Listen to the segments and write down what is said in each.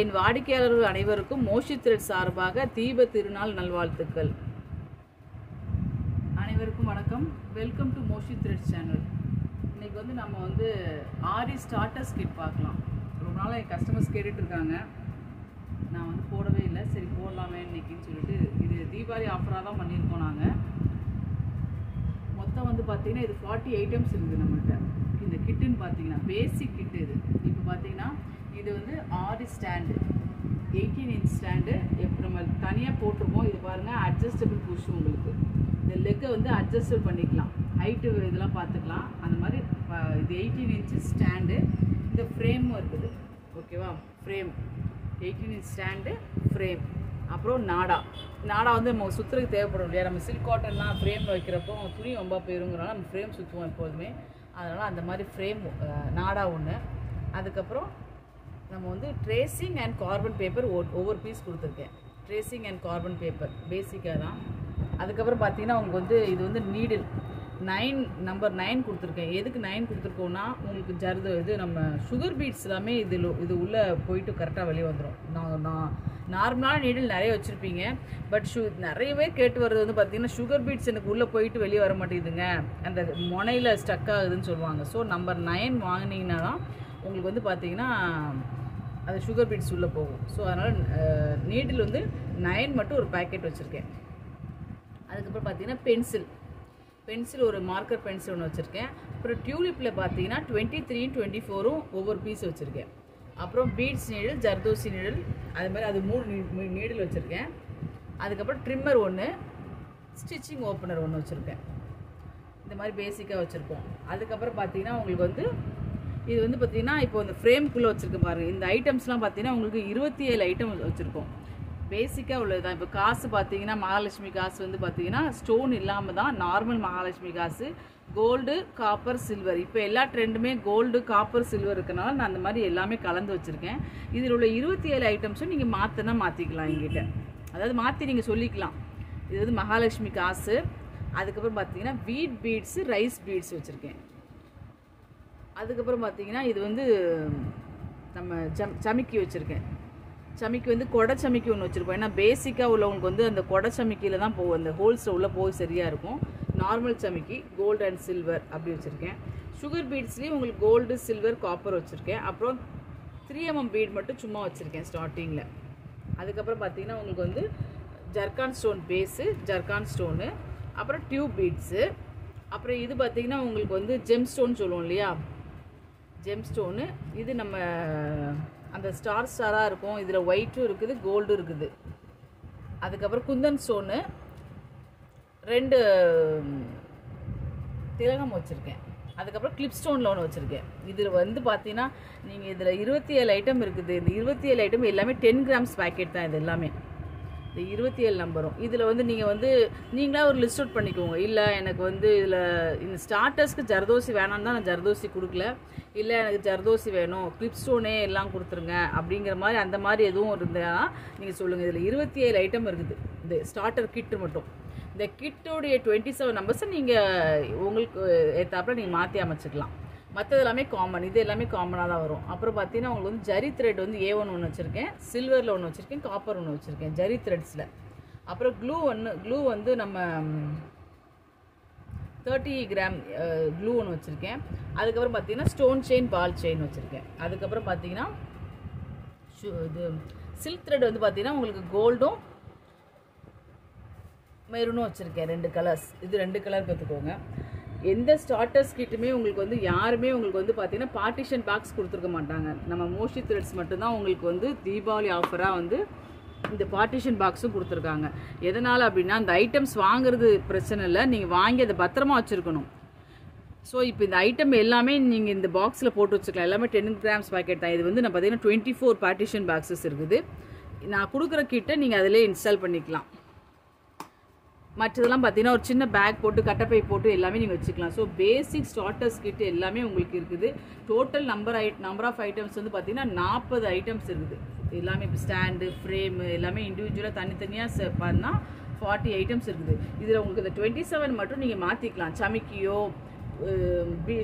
என் வாடிக்கையாளர்கள் அனைவருக்கும் மோஷி த்ரெட்ஸ் சார்பாக தீப திருநாள் நல்வாழ்த்துக்கள். அனைவருக்கும் வணக்கம். Welcome to மோஷி threads channel. இன்னைக்கு வந்து நம்ம வந்து ஆரி ஸ்டார்டர்ஸ் கிட் பார்க்கலாம். ரொம்ப நாளாக என் கஸ்டமர்ஸ் கேட்டுட்ருக்காங்க, நான் வந்து போடவே இல்லை. சரி போடலாமே இன்னைக்குன்னு சொல்லிட்டு இது தீபாவளி ஆஃபராக தான் பண்ணியிருக்கோம். நாங்கள் மொத்தம் வந்து பார்த்திங்கன்னா இது 40 ஐட்டம்ஸ் இருக்குது நம்மள்கிட்ட. இந்த கிட்டுன்னு பார்த்திங்கன்னா பேசிக் கிட்டு. இது இப்போ பார்த்திங்கன்னா இது வந்து ஆரி ஸ்டாண்டு, 18 இன்ச் ஸ்டாண்டு. இப்போ நம்ம தனியாக போட்டிருக்கோம். இது பாருங்கள், அட்ஜஸ்டபிள் புஷ். உங்களுக்கு இந்த லெக்கை வந்து அட்ஜஸ்டபிள் பண்ணிக்கலாம், ஹைட்டு இதெல்லாம் பார்த்துக்கலாம். அந்த மாதிரி இது 18 இன்ச்சு ஸ்டாண்டு. இந்த ஃப்ரேமும் இருக்குது, ஓகேவா? Frame 18 inch stand, frame. அப்புறம் நாடா. நாடா வந்து நம்ம சுற்றுறதுக்கு தேவைப்படும் இல்லையா? நம்ம சில்க் காட்டன்லாம் ஃப்ரேமில் வைக்கிறப்போ துணி ரொம்ப போயிருங்கிறனால நம்ம ஃப்ரேம் சுற்றுவோம் எப்போதுமே. அதனால் அந்த மாதிரி ஃப்ரேம் நாடா ஒன்று. அதுக்கப்புறம் நம்ம வந்து ட்ரேசிங் அண்ட் கார்பன் பேப்பர் ஒவ்வொரு பீஸ் கொடுத்துருக்கேன். ட்ரேசிங் அண்ட் கார்பன் பேப்பர் பேசிக்காக தான். அதுக்கப்புறம் பார்த்திங்கன்னா உங்களுக்கு வந்து இது வந்து நீடில் 9 நம்பர் 9 கொடுத்துருக்கேன். எதுக்கு 9 கொடுத்துருக்கோன்னா உங்களுக்கு ஜர்து இது நம்ம சுகர் பீட்ஸ் எல்லாமே இது உள்ளே போயிட்டு கரெக்டாக வெளியே வந்துடும். நான் நார்மலான நீடில் நிறைய வச்சுருப்பீங்க, பட் நிறையவே கேட்டு வர்றது வந்து பார்த்திங்கன்னா சுகர் பீட்ஸ் எனக்கு உள்ளே போயிட்டு வெளியே வர மாட்டேங்குதுங்க, அந்த முனையில் ஸ்டக் ஆகுதுன்னு சொல்லுவாங்க. ஸோ நம்பர் 9 வாங்கினீங்கன்னா தான் உங்களுக்கு வந்து பார்த்திங்கன்னா அது சுகர் பீட்ஸ் உள்ளே போகும். ஸோ அதனால் நீடில் வந்து 9 மட்டும் ஒரு பேக்கெட் வச்சுருக்கேன். அதுக்கப்புறம் பார்த்திங்கன்னா பென்சில் ஒரு மார்க்கர் பென்சில் ஒன்று வச்சுருக்கேன். அப்புறம் டியூலிப்பில் பார்த்திங்கன்னா 23 24 ஒவ்வொரு பீஸ் வச்சுருக்கேன். அப்புறம் பீட்ஸ் நீடில், ஜர்தோசி நீடில், அது மாதிரி அது 3 நீடில் வச்சுருக்கேன். அதுக்கப்புறம் ட்ரிம்மர் ஒன்று, ஸ்டிச்சிங் ஓப்பனர் ஒன்று வச்சுருக்கேன். இந்த மாதிரி பேசிக்காக வச்சுருக்கோம். அதுக்கப்புறம் பார்த்திங்கன்னா உங்களுக்கு வந்து இது வந்து பார்த்திங்கன்னா இப்போ இந்த ஃப்ரேம்குள்ளே வச்சுருக்க பாருங்கள். இந்த ஐட்டம்ஸ்லாம் பார்த்திங்கன்னா உங்களுக்கு 27 ஐட்டம் வச்சுருக்கோம். பேசிக்காக உள்ளது தான். இப்போ காசு பார்த்திங்கன்னா மகாலட்சுமி காசு வந்து பார்த்திங்கன்னா ஸ்டோன் இல்லாமல் தான் நார்மல் மகாலட்சுமி காசு. கோல்டு, காப்பர், சில்வர், இப்போ எல்லா ட்ரெண்டுமே கோல்டு, காப்பர், சில்வர் இருக்கனால நான் அந்த மாதிரி எல்லாமே கலந்து வச்சுருக்கேன். இதில் உள்ள 27 ஐட்டம்ஸும் நீங்கள் மாற்றினா மாற்றிக்கலாம் எங்கிட்ட. அதாவது மாற்றி நீங்கள் சொல்லிக்கலாம். இது வந்து மகாலட்சுமி காசு. அதுக்கப்புறம் பார்த்திங்கன்னா வீட் பீட்ஸு, ரைஸ் பீட்ஸ் வச்சுருக்கேன். அதுக்கப்புறம் பார்த்திங்கன்னா இது வந்து நம்ம சமிக்கி வச்சுருக்கேன். சமிக்கி வந்து கொடை சமிக்கி ஒன்று வச்சுருப்போம். ஏன்னா பேசிக்காக உள்ளவங்களுக்கு வந்து அந்த கொடை சமிக்கியில் தான் போகும், அந்த ஹோல்ஸில் உள்ளே போய் சரியாக இருக்கும். நார்மல் சமிக்கி கோல்டு அண்ட் சில்வர் அப்படி வச்சுருக்கேன். சுகர் பீட்ஸ்லேயும் உங்களுக்கு கோல்டு, சில்வர், காப்பர் வச்சுருக்கேன். அப்புறம் 3mm பீட் மட்டும் சும்மா வச்சுருக்கேன் ஸ்டார்டிங்கில். அதுக்கப்புறம் பார்த்திங்கன்னா உங்களுக்கு வந்து zircon stone base, zircon stone, அப்புறம் டியூப் பீட்ஸு. அப்புறம் இது பார்த்திங்கன்னா உங்களுக்கு வந்து ஜெம் ஸ்டோன் சொல்லுவோம் இல்லையா, ஜெம் ஸ்டோனு. இது நம்ம அந்த ஸ்டாராக இருக்கும். இதில் ஒயிட்டும் இருக்குது, கோல்டும் இருக்குது. அதுக்கப்புறம் குந்தன் ஸ்டோனு 2 திலகம் வச்சுருக்கேன். அதுக்கப்புறம் கிளிப் ஸ்டோனில் ஒன்று வச்சுருக்கேன். இதில் வந்து பார்த்திங்கன்னா நீங்கள் இதில் 27 ஐட்டம் இருக்குது. இந்த 27 ஐட்டம் எல்லாமே 10 கிராம்ஸ் பேக்கெட் தான். இது எல்லாமே இந்த 27 நம்பரும். இதில் வந்து நீங்கள் வந்து நீங்களாக ஒரு லிஸ்ட் அவுட் பண்ணிக்கோங்க. இல்லை எனக்கு வந்து இதில் இந்த ஸ்டார்டர்ஸ்க்கு ஜர்தோசி வேணான்னு தான் நான் ஜர்தோசி கொடுக்கல. இல்லை எனக்கு ஜர்தோசி வேணும், கிளிப்ஸ்டோனே எல்லாம் கொடுத்துருங்க அப்படிங்கிற மாதிரி அந்த மாதிரி எதுவும் இருந்தால் நீங்கள் சொல்லுங்கள். இதில் 27 ஐட்டம் இருக்குது இந்த ஸ்டார்டர் கிட்டு மட்டும். இந்த கிட்டோடைய 27 நம்பர்ஸை நீங்கள் உங்களுக்கு ஏற்றாப்புல நீங்கள் மாற்றி அமைச்சிக்கலாம். மற்றது எல்லாமே காமன். இது எல்லாமே காமனாக தான் வரும். அப்புறம் பார்த்தீங்கன்னா உங்களுக்கு வந்து ஜரி த்ரெட் வந்து A1 ஒன்று வச்சுருக்கேன், சில்வரில் ஒன்று வச்சுருக்கேன், காப்பர் ஒன்று வச்சுருக்கேன் ஜரி த்ரெட்ஸில். அப்புறம் க்ளூ வந்து நம்ம 30 கிராம் க்ளூ ஒன்று வச்சுருக்கேன். அதுக்கப்புறம் பார்த்தீங்கன்னா ஸ்டோன் செயின், பால் செயின் வச்சுருக்கேன். அதுக்கப்புறம் பார்த்தீங்கன்னா இது சில்க் த்ரெட் வந்து பார்த்தீங்கன்னா உங்களுக்கு கோல்டும் மெரூனும் வச்சுருக்கேன். 2 கலர்ஸ். இது 2 கலர் பார்த்துக்கோங்க. எந்த ஸ்டார்டர்ஸ் கிட்டுமே உங்களுக்கு வந்து யாருமே உங்களுக்கு வந்து பார்த்திங்கன்னா பார்ட்டிஷன் பாக்ஸ் கொடுத்துருக்க மாட்டாங்க. நம்ம மோஷி த்ரெட்ஸ் மட்டும்தான் உங்களுக்கு வந்து தீபாவளி ஆஃபராக வந்து இந்த பார்ட்டிஷன் பாக்ஸும் கொடுத்துருக்காங்க. எதனால் அப்படின்னா அந்த ஐட்டம்ஸ் வாங்குறது பிரச்சனை இல்லை, நீங்கள் வாங்கி அதை பத்திரமா வச்சுருக்கணும். ஸோ இப்போ இந்த ஐட்டம் எல்லாமே நீங்கள் இந்த பாக்ஸில் போட்டு வச்சுக்கலாம். எல்லாமே 10 கிராம்ஸ் பாக்கெட் தான். இது வந்து நான் பார்த்திங்கன்னா 24 பார்ட்டிஷன் பாக்ஸஸ் இருக்குது. நான் கொடுக்குற கிட்டை நீங்கள் அதிலே இன்ஸ்டால் பண்ணிக்கலாம். மற்றதெல்லாம் பார்த்தீங்கன்னா ஒரு சின்ன பேக் போட்டு கட்டப்பை போட்டு எல்லாமே நீங்கள் வச்சுக்கலாம். ஸோ பேசிக் ஸ்டார்டர்ஸ் கிட்டு எல்லாமே உங்களுக்கு இருக்குது. டோட்டல் நம்பர் ஆஃப் ஐட்டம்ஸ் வந்து பார்த்தீங்கன்னா 40 ஐட்டம்ஸ் இருக்குது. எல்லாமே இப்போ ஸ்டாண்டு, ஃப்ரேமு எல்லாமே இண்டிவிஜுவலாக தனித்தனியாக பண்ணால் 40 ஐட்டம்ஸ் இருக்குது. இதில் உங்களுக்கு இந்த 27 மட்டும் நீங்கள் மாற்றிக்கலாம். சமிக்கியோ,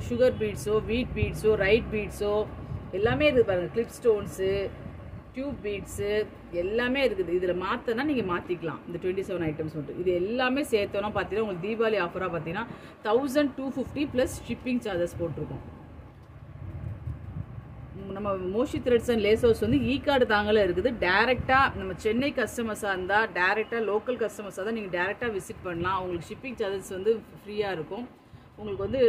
சுகர் பீட்ஸோ, வீட் பீட்ஸோ, ரைட் பீட்ஸோ எல்லாமே இருக்குது பாருங்கள். கிளிப் ஸ்டோன்ஸு, tube beads, எல்லாமே இருக்குது. இதுல மாத்தனா நீங்க மாத்திக்கலாம். இந்த 27 items வந்து இது எல்லாமே சேர்த்தோம்னா பாத்தீங்க உங்களுக்கு தீபாவளி ஆஃபரா பாத்தீனா 1250 + shipping charges போட்டுருக்கோம். நம்ம மோஷி த்ரெட்ஸ் அண்ட் லேசர்ஸ் வந்து ஈகாடு தாங்கல இருக்குது. டைரக்ட்டா நம்ம சென்னை கஸ்டமர்ஸா இருந்தா டைரக்ட்டா லோக்கல் கஸ்டமர்ஸா தான் நீங்க டைரக்ட்டா விசிட் பண்ணலாம். உங்களுக்கு shipping charges வந்து ஃப்ரீயா இருக்கும். உங்களுக்கு வந்து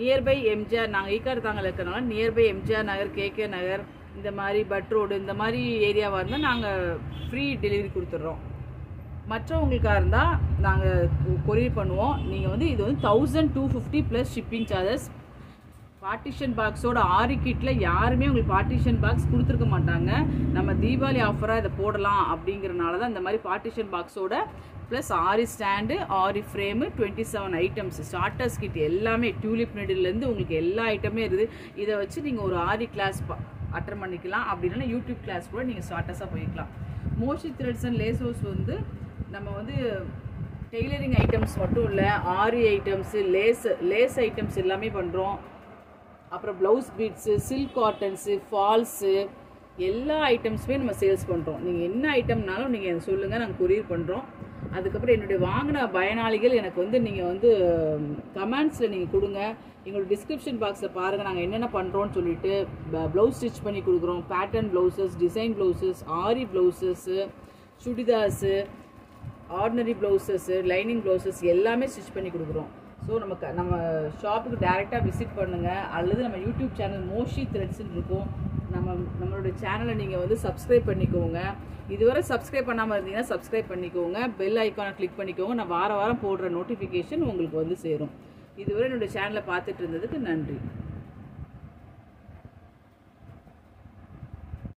நியர்பை எம்ஜிஆர் நாங்க ஈகாடு தாங்கல இருக்கறனால நியர்பை எம்ஜிஆர் நகர் கேகே நகர் இந்த மாதிரி பட் ரோட் இந்த மாதிரி ஏரியாவா இருந்தா நாங்க ஃப்ரீ டெலிவரி கொடுத்துறோம். மற்றவங்களுக்கா இருந்தா நாங்க கொரியர் பண்ணுவோம். நீங்க வந்து இது வந்து 1250 + shipping charges. பார்ட்டிஷன் பாக்ஸோட ஆரி கிட்ல யாருமே உங்களுக்கு பார்ட்டிஷன் பாக்ஸ் கொடுத்துக்க மாட்டாங்க. நம்ம தீபாவளி ஆஃபரா இத போடலாம் அப்படிங்கறனால தான் இந்த மாதிரி பார்ட்டிஷன் பாக்ஸோட plus aari stand, aari frame, 27 items starters kit எல்லாமே டியூலிப் நெடில்ல இருந்து உங்களுக்கு எல்லா ஐட்டமே இருக்குது. இத வச்சு நீங்க ஒரு ஆரி கிளாஸ் அட்டெண்ட் பண்ணிக்கலாம். அப்படினா YouTube கிளாஸ் கூட நீங்க ஸ்டார்ட்டர்ஸா போய்க்கலாம். மோஷி த்ரெட்ஸ் அண்ட் லேசர்ஸ் வந்து நம்ம வந்து டெய்லரிங் ஐட்டம்ஸ் மட்டும் இல்ல ஆரி ஐட்டம்ஸ், லேஸ் ஐட்டம்ஸ் எல்லாமே பண்றோம். அப்புறம் blouse beads, silk cottons, falls எல்லா ஐட்டம்ஸ்மே நம்ம சேல்ஸ் பண்றோம். நீங்க என்ன ஐட்டம்னாலும் நீங்க எனக்கு சொல்லுங்க, நான் கொரியர் பண்றோம். அதுக்கு அப்புறம் என்னோட வாங்குன பயனாளிகள் எனக்கு வந்து நீங்க வந்து கமெண்ட்ஸ்ல நீங்க கொடுங்க. எங்க டிஸ்கிரிப்ஷன் பாக்ஸ்ல பாருங்க நாங்க என்னென்ன பண்றோம்னு சொல்லிட்டு ப்ளவுஸ் ஸ்டிட்ச் பண்ணி கொடுக்குறோம். Pattern blouses, design blouses, aari blouses, churidars, ordinary blouses, lining blouses எல்லாமே ஸ்டிட்ச் பண்ணி கொடுக்குறோம். சோ நம்ம ஷாப்புக்கு டைரக்ட்டா விசிட் பண்ணுங்க. அல்லது நம்ம YouTube சேனல் மோஷி த்ரெட்ஸ் இருக்கும். நம்மளோட சேனலை நீங்க வந்து subscribe பண்ணிக்கோங்க. இதுவரை subscribe பண்ணாம இருந்தீங்கன்னா subscribe பண்ணிக்கோங்க. பெல் ஐகானை click பண்ணிக்கோங்க. நான் வார வாரம் போடுற நோட்டிஃபிகேஷன் உங்களுக்கு வந்து சேரும். இதுவரை என்னோட சேனலை பார்த்துட்டு இருந்ததுக்கு நன்றி.